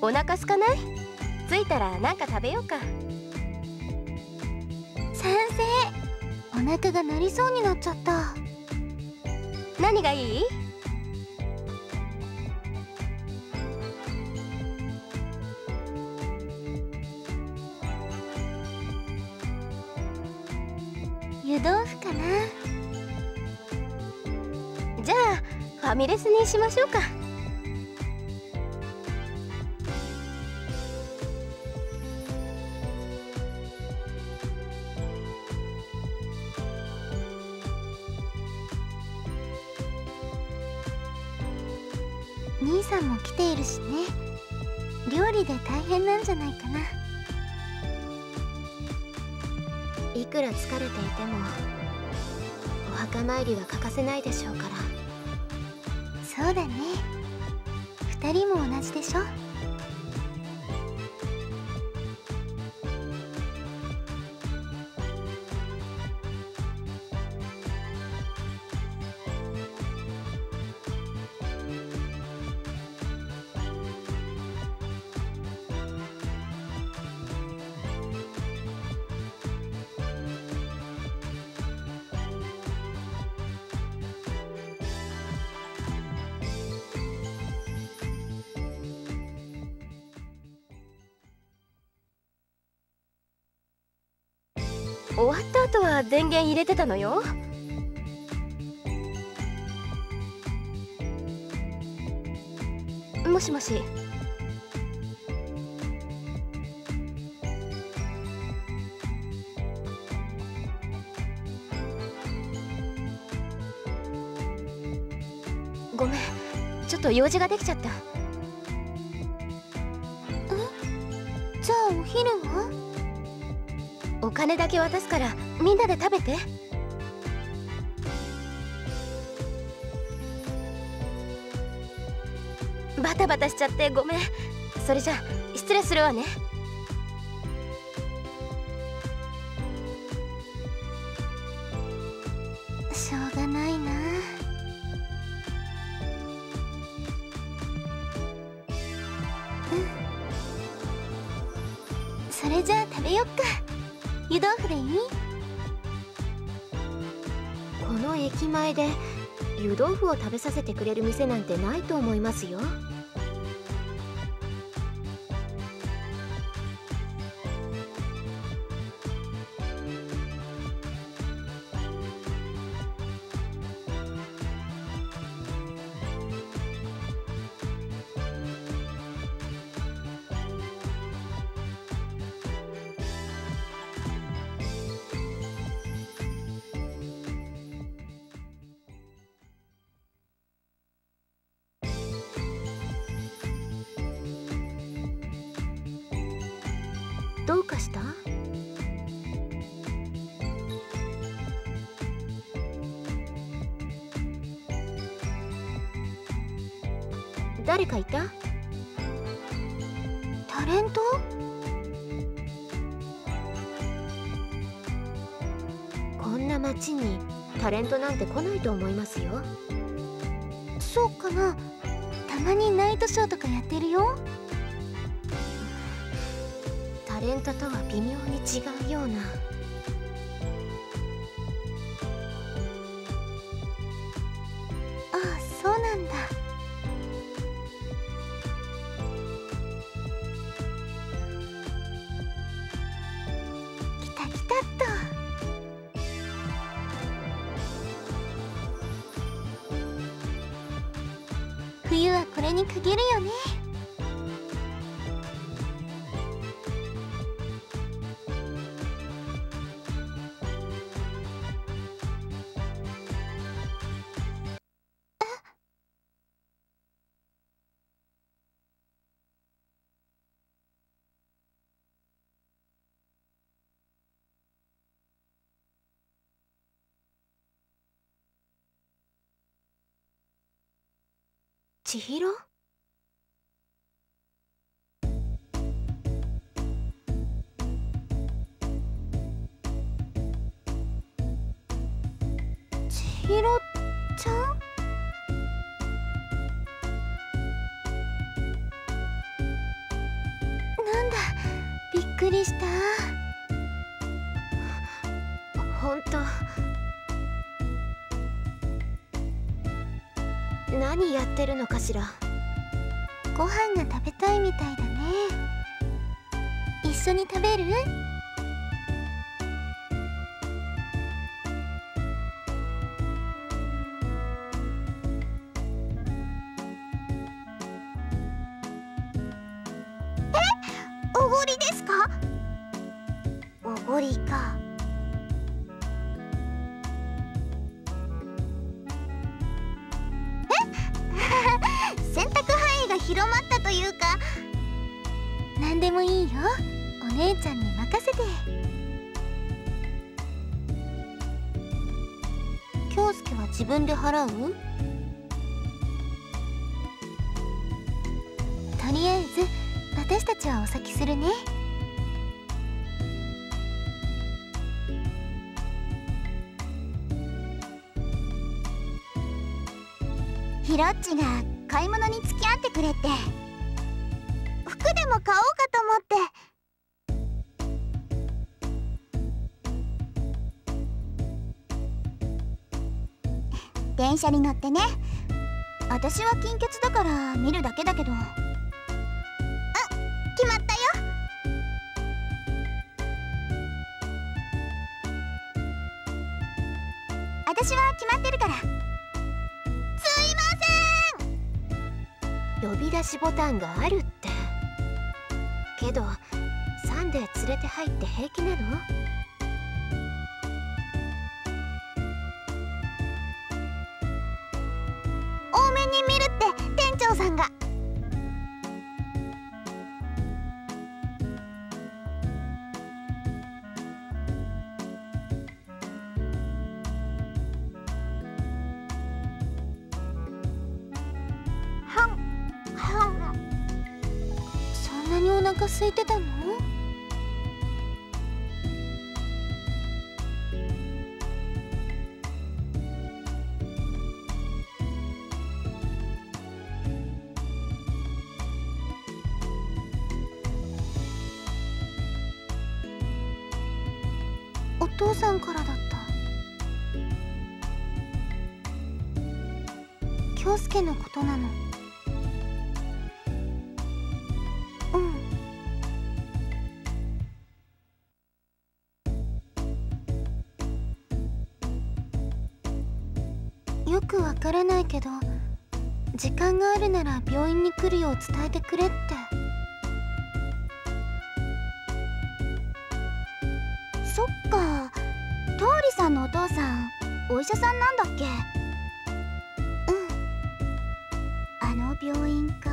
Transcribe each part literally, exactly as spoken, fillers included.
お腹すかない？着いたら何か食べようか。賛成。お腹が鳴りそうになっちゃった。何がいい？湯豆腐かな。じゃあファミレスにしましょうか。兄さんも来ているしね。料理で大変なんじゃないかな。いくら疲れていてもお墓参りは欠かせないでしょうから。そうだね、ふたりも同じでしょ。終わった後は電源入れてたのよ。もしもし。ごめん、ちょっと用事ができちゃった。え？じゃあお昼は？お金だけ渡すからみんなで食べて。バタバタしちゃってごめん。それじゃ失礼するわね。しょうがないな。うん、それじゃあ食べよっか。湯豆腐でいい？この駅前で湯豆腐を食べさせてくれる店なんてないと思いますよ。どうかした？誰かいた？タレント？こんな町にタレントなんて来ないと思いますよ。そうかな。たまにナイトショーとかやってるよ。タレントとは微妙に違うような。ああ、そうなんだ。きたきたっと。冬はこれに限るよね。千尋？千尋ちゃん？りした。ほんと何やってるのかしら。ご飯が食べたいみたいだね。一緒に食べる？自分で払う？とりあえず私たちはお先するね。ひろっちが買い物に付き合ってくれって服でも買おうかと思って。電車に乗ってね。私は金欠だから見るだけだけど。あ、決まったよ。私は決まってるから。すいません。呼び出しボタンがあるって。けどサンデー連れて入って平気なの？空いてたの？お父さんからだった。恭介のことなの？わからないけど、時間があるなら病院に来るよう伝えてくれって。そっか、トーリさんのお父さんお医者さんなんだっけ？うん、あの病院か。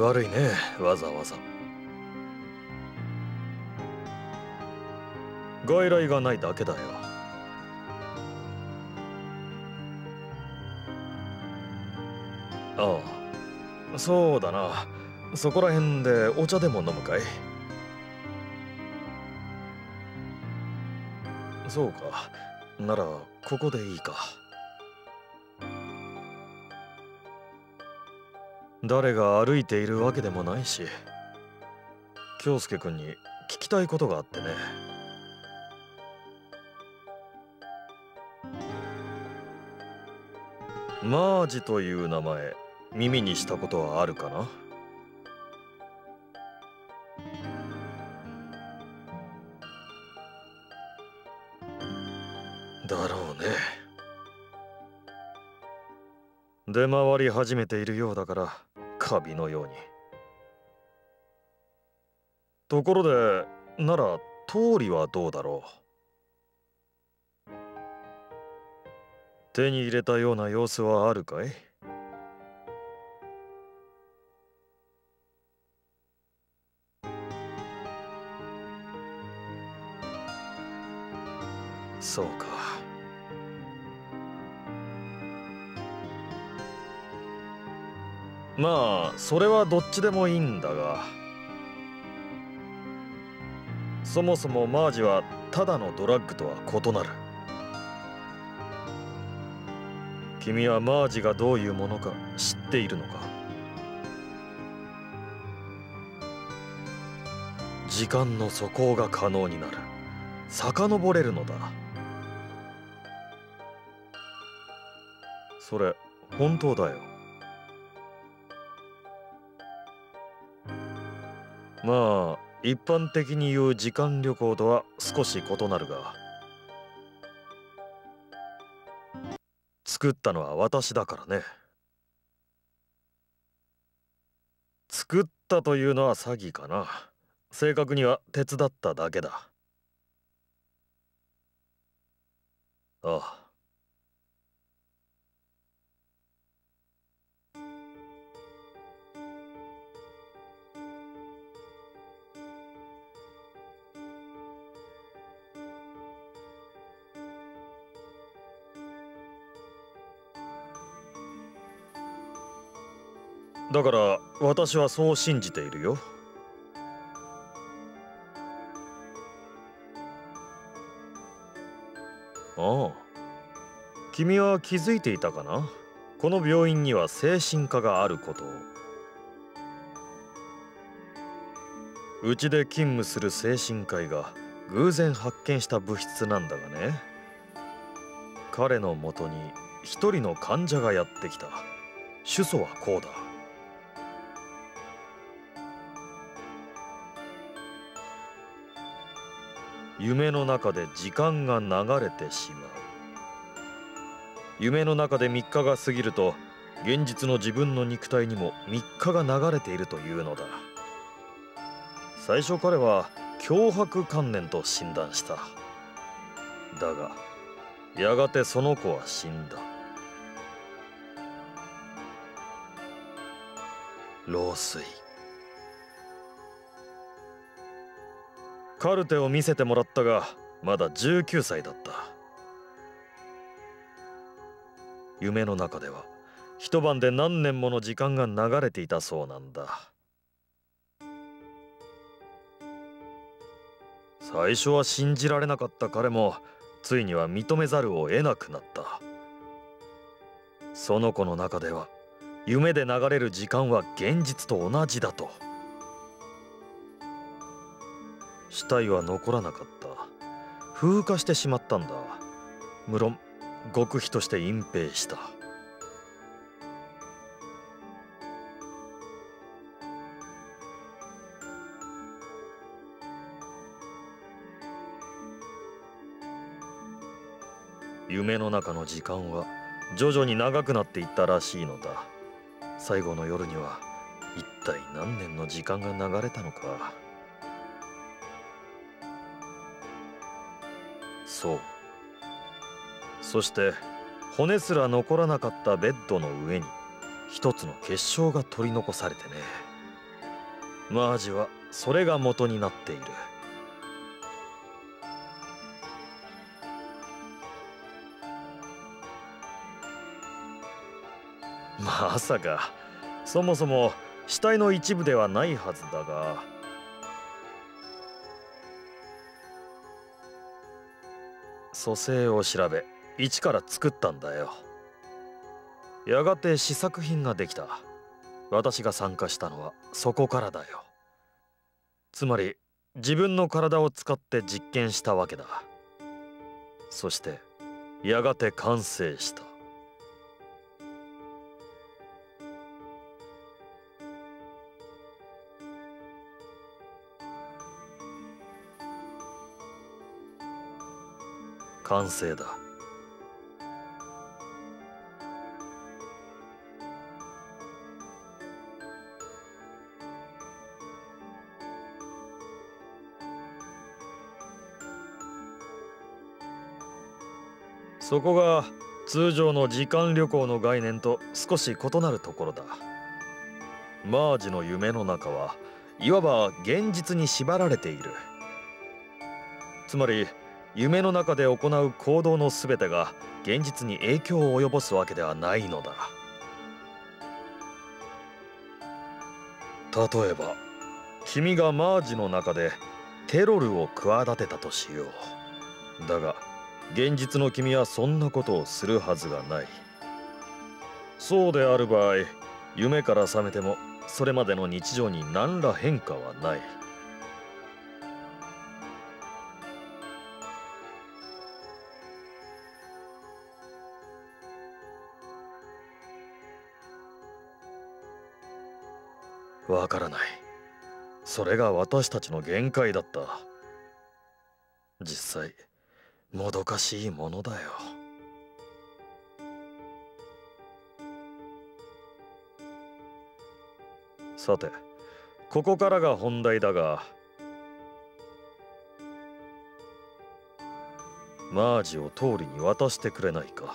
悪いね、わざわざ。外来がないだけだよ。ああ、そうだな。そこら辺でお茶でも飲むかい？そうか、ならここでいいか。誰が歩いているわけでもないし、恭介君に聞きたいことがあってね。マージという名前、耳にしたことはあるかな？だろうね。出回り始めているようだから。カビのように。ところで、なら通りはどうだろう。手に入れたような様子はあるかい？そうか。まあそれはどっちでもいいんだが、そもそもマージはただのドラッグとは異なる。君はマージがどういうものか知っているのか？時間の素行が可能になる。遡れるのだ。それ本当だよ。まあ一般的に言う時間旅行とは少し異なるが、作ったのは私だからね。作ったというのは詐欺かな。正確には手伝っただけだ。ああ。だから私はそう信じているよ。ああ、君は気づいていたかな？この病院には精神科があることを。うちで勤務する精神科医が偶然発見した物質なんだがね、彼のもとに一人の患者がやってきた。主訴はこうだ。夢の中で時間が流れてしまう。夢の中でみっかが過ぎると、現実の自分の肉体にもみっかが流れているというのだ。最初彼は強迫観念と診断した。だがやがてその子は死んだ。老衰。カルテを見せてもらったが、まだじゅうきゅうさいだった。夢の中では一晩で何年もの時間が流れていたそうなんだ。最初は信じられなかった彼も、ついには認めざるを得なくなった。その子の中では夢で流れる時間は現実と同じだと。死体は残らなかった。風化してしまったんだ。無論極秘として隠蔽した。夢の中の時間は徐々に長くなっていったらしいのだ。最後の夜には一体何年の時間が流れたのか。そう。そして骨すら残らなかったベッドの上に一つの結晶が取り残されてね。マージはそれが元になっている。まさかそもそも死体の一部ではないはずだが。組成を調べ、一から作ったんだよ。やがて試作品ができた。私が参加したのはそこからだよ。つまり自分の体を使って実験したわけだ。そしてやがて完成した。完成だ。そこが通常の時間旅行の概念と少し異なるところだ。マージの夢の中はいわば現実に縛られている。つまり夢の中で行う行動の全てが現実に影響を及ぼすわけではないのだ。例えば君がマージの中でテロルを企てたとしよう。だが現実の君はそんなことをするはずがない。そうである場合、夢から覚めてもそれまでの日常に何ら変化はない。わからない。それが私たちの限界だった。実際、もどかしいものだよ。さて、ここからが本題だが、マージをトーリに渡してくれないか。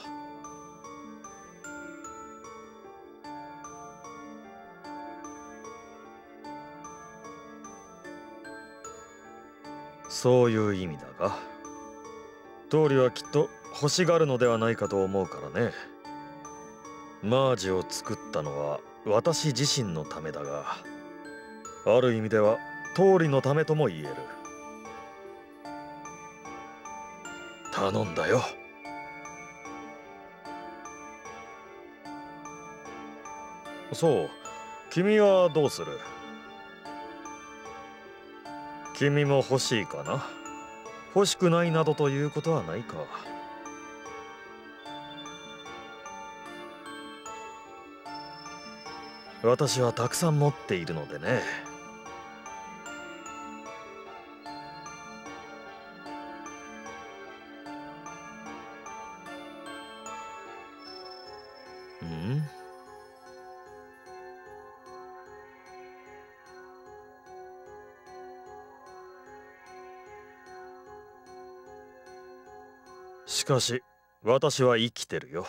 そういう意味だが、トーリはきっと欲しがるのではないかと思うからね。マージを作ったのは私自身のためだが、ある意味ではトーリのためとも言える。頼んだよ。そう、君はどうする？君も欲しいかな？欲しくないなどということはないか。私はたくさん持っているのでね。うん？しかし、私は生きてるよ。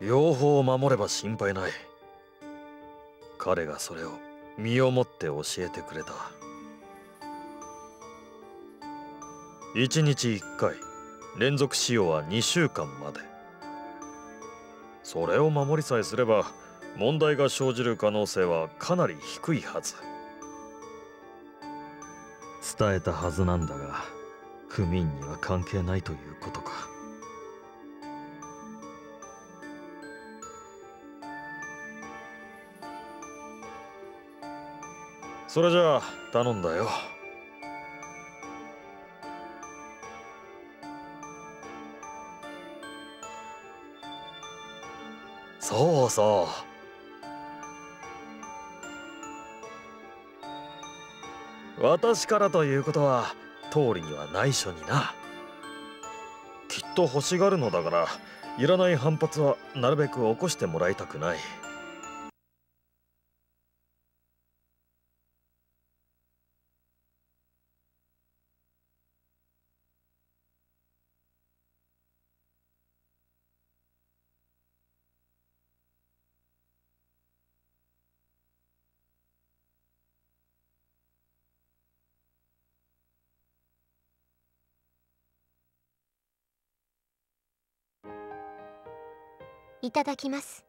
両方を守れば心配ない。彼がそれを身をもって教えてくれた。一日一回、連続使用はにしゅうかんまで。それを守りさえすれば、問題が生じる可能性はかなり低いはず。伝えたはずなんだが、クミンには関係ないということか。それじゃあ頼んだよ。そうそう。私からということはトーリには内緒にな。きっと欲しがるのだから、いらない反発はなるべく起こしてもらいたくない。いただきます。